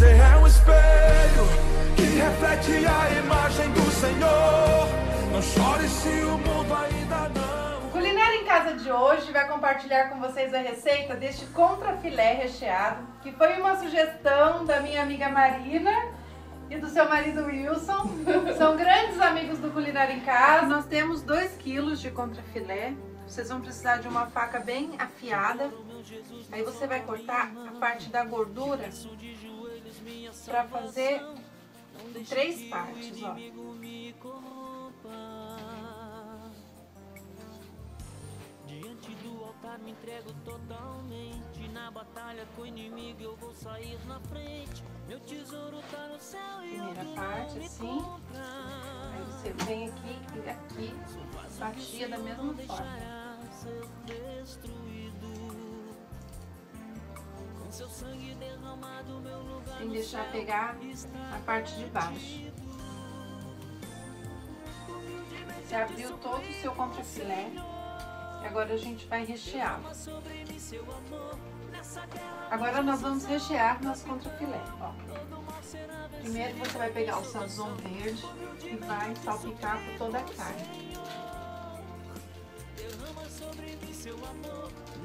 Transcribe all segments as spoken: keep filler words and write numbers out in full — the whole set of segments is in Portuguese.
Você é um espelho que reflete a imagem do Senhor. Não chore se o mundo ainda não... Culinária em Casa de hoje vai compartilhar com vocês a receita deste contrafilé recheado, que foi uma sugestão da minha amiga Marina e do seu marido Wilson. São grandes amigos do Culinária em Casa. Nós temos dois quilos de contrafilé. Vocês vão precisar de uma faca bem afiada. Aí você vai cortar a parte da gordura para fazer em três partes, ó. Diante do altar me entrego totalmente, na batalha com o inimigo eu vou sair na frente. Meu tesouro tá no céu e eu primeira parte assim. Aí você vem aqui e aqui, batia da mesma forma. Sem deixar pegar a parte de baixo. Você abriu todo o seu contrafilé e agora a gente vai rechear. Agora nós vamos rechear nosso contrafilé. Ó. Primeiro você vai pegar o sazon verde e vai salpicar por toda a carne.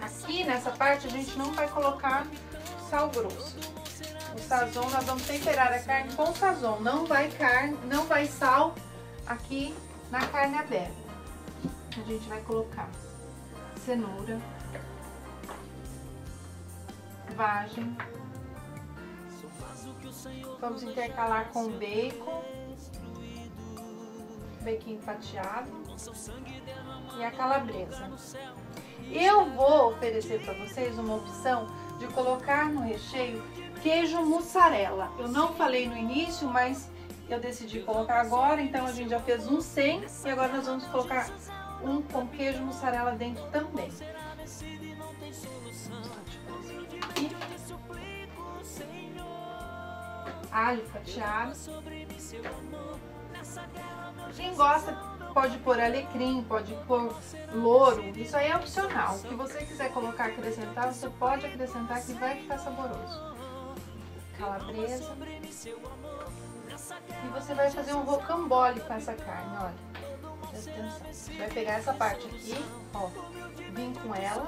Aqui nessa parte a gente não vai colocar sal grosso. O sazon, nós vamos temperar a carne com sazon. Não vai carne, não vai sal aqui na carne aberta. A gente vai colocar cenoura, vagem. Vamos intercalar com bacon, bequinho fatiado e a calabresa. Eu vou oferecer para vocês uma opção de colocar no recheio queijo mussarela. Eu não falei no início, mas eu decidi colocar agora, então a gente já fez um sem e agora nós vamos colocar um com queijo mussarela dentro também. Alho fatiado. Quem gosta pode pôr alecrim, pode pôr louro, isso aí é opcional. Se você quiser colocar, acrescentar, você pode acrescentar que vai ficar saboroso. Calabresa. E você vai fazer um rocambole com essa carne, olha. Presta atenção. Você vai pegar essa parte aqui, ó, vim com ela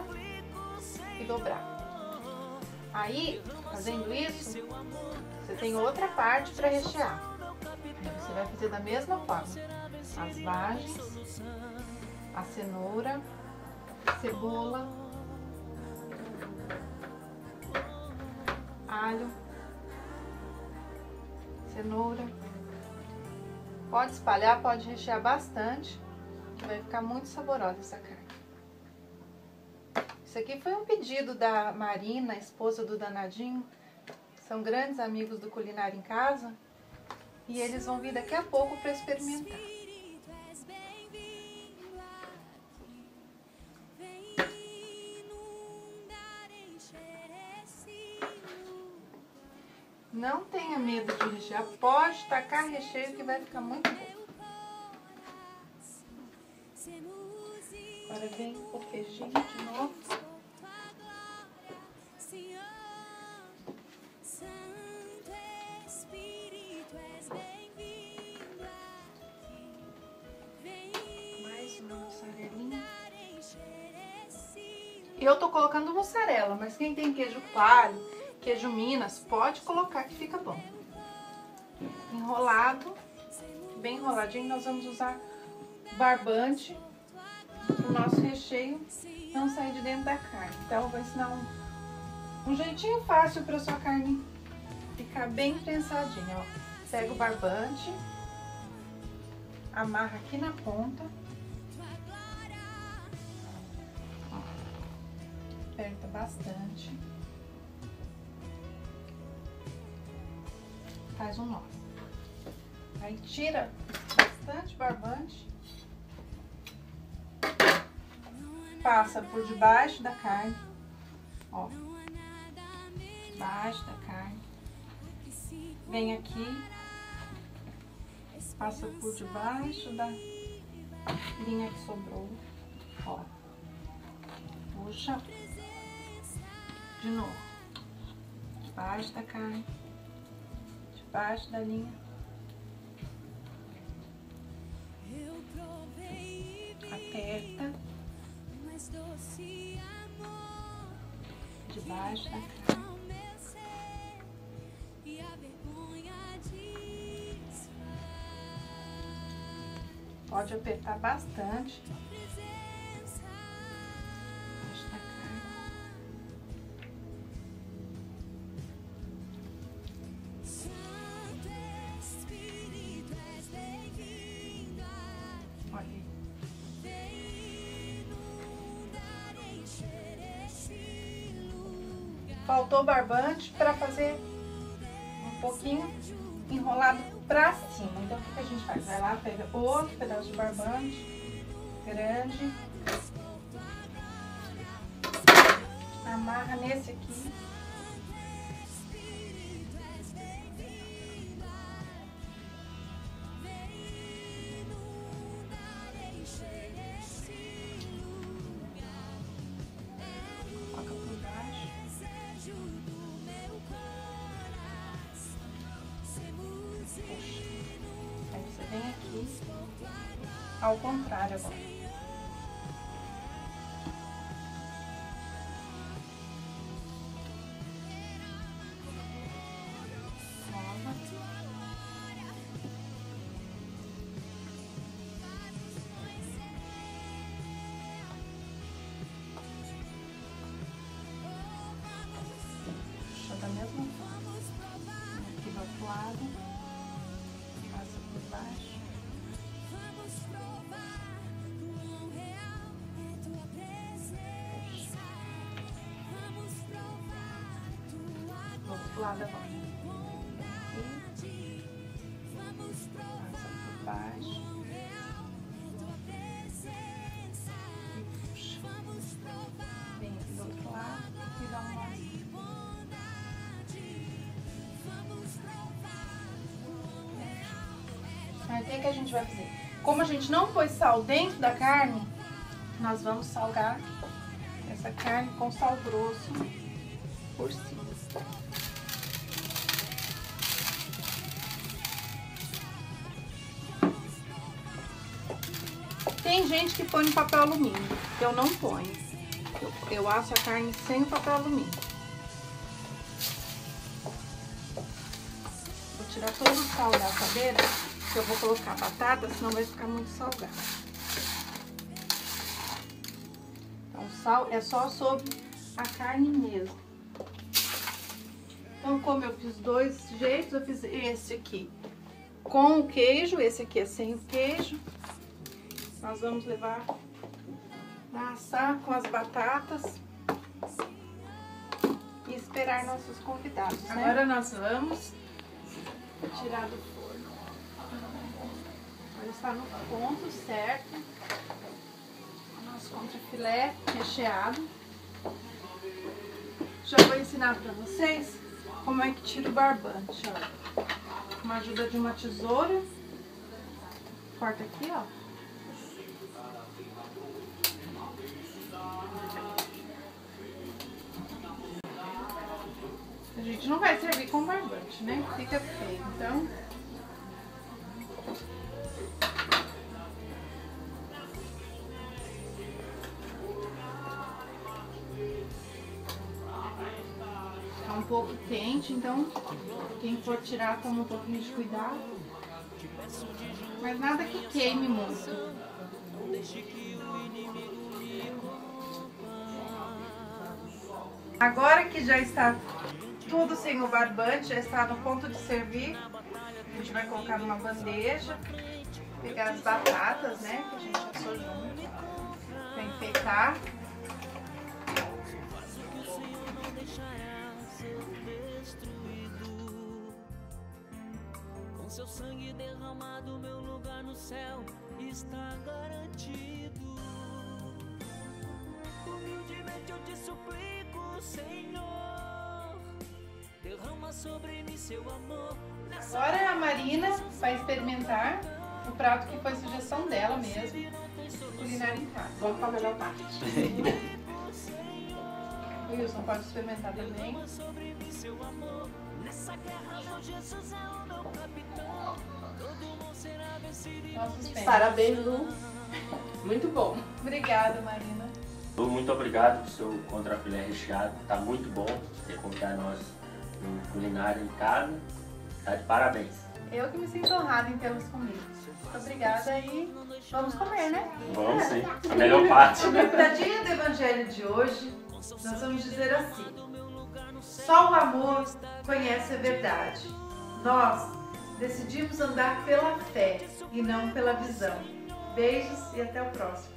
e dobrar. Aí, fazendo isso, você tem outra parte para rechear. Você vai fazer da mesma forma, as vagens, a cenoura, cebola, alho, cenoura. Pode espalhar, pode rechear bastante, que vai ficar muito saborosa essa carne. Isso aqui foi um pedido da Marina, esposa do Danadinho, são grandes amigos do Culinária em Casa. E eles vão vir daqui a pouco para experimentar. Não tenha medo de rechear, pode tacar recheio que vai ficar muito bom. Agora vem o queijinho de novo. Eu tô colocando mussarela, mas quem tem queijo coalho, queijo Minas, pode colocar que fica bom. Enrolado, bem enroladinho, nós vamos usar barbante para o nosso recheio não sair de dentro da carne. Então eu vou ensinar um, um jeitinho fácil para sua carne ficar bem prensadinha. Ó. Pega o barbante, amarra aqui na ponta. Aperta bastante, faz um nó. Aí tira bastante barbante, passa por debaixo da carne, ó, debaixo da carne, vem aqui, passa por debaixo da linha que sobrou, ó, puxa. De novo, debaixo da carne, baixo da linha. Aperta. De baixo da cara. Pode apertar bastante. Faltou barbante para fazer um pouquinho enrolado pra cima. Então, o que a gente faz? Vai lá, pega outro pedaço de barbante grande, amarra nesse aqui. Ao contrário agora. Deixa da mesma forma. Aqui do outro lado. Passa por baixo. Lado agora. Aqui. Passa por baixo. E puxa. Vem aqui do outro lado e dá um nó. Aí o que que a gente vai fazer? Como a gente não pôs sal dentro da carne, nós vamos salgar essa carne com sal grosso por cima. Tem gente que põe no papel alumínio, eu não ponho. Eu, eu asso a carne sem o papel alumínio. Vou tirar todo o sal da assadeira, que eu vou colocar batata, senão vai ficar muito salgado. Então o sal é só sobre a carne mesmo. Então como eu fiz dois jeitos, eu fiz esse aqui com o queijo, esse aqui é sem o queijo. Nós vamos levar a assar com as batatas e esperar nossos convidados, né? Agora nós vamos tirar do forno. Agora está no ponto certo. O nosso contrafilé recheado. Já vou ensinar para vocês como é que tira o barbante, ó. Com a ajuda de uma tesoura. Corta aqui, ó. A gente não vai servir com barbante, né? Fica feio, então. Tá um pouco quente, então quem for tirar toma um pouquinho de cuidado. Mas nada que queime muito. Agora que já está tudo sem o barbante, já está no ponto de servir, a gente vai colocar numa bandeja, pegar as batatas, né, que a gente passou junto, para enfeitar. Com seu sangue derramado, meu lugar no céu está garantido. Humildemente eu te suplico, Senhor, derrama sobre mim seu amor. Agora a Marina vai experimentar o prato que foi sugestão dela mesmo, culinária em casa. Vamos para a melhor parte. Wilson pode experimentar também. Parabéns, Lu. Muito bom. Obrigada, Marina. Lu, muito obrigado pelo seu contrafilé recheado. Tá muito bom ter convidado nós no Culinária em Casa. Tá de parabéns. Eu que me sinto honrada em tê-los comigo. Muito obrigada e vamos comer, né? Vamos sim. A melhor parte. Na pitadinha do Evangelho de hoje, nós vamos dizer assim: só o amor conhece a verdade. Nós decidimos andar pela fé e não pela visão. Beijos e até o próximo.